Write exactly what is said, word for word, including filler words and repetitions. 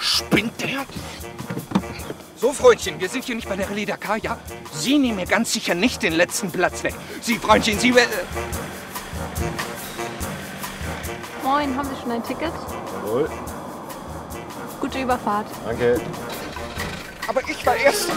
Spinnt der? So, Freundchen, wir sind hier nicht bei der Rallye Dakar, ja? Sie nehmen mir ganz sicher nicht den letzten Platz weg. Sie, Freundchen, Sie... Äh Moin, haben Sie schon ein Ticket? Jawohl. Gute Überfahrt. Danke. Aber ich war erst...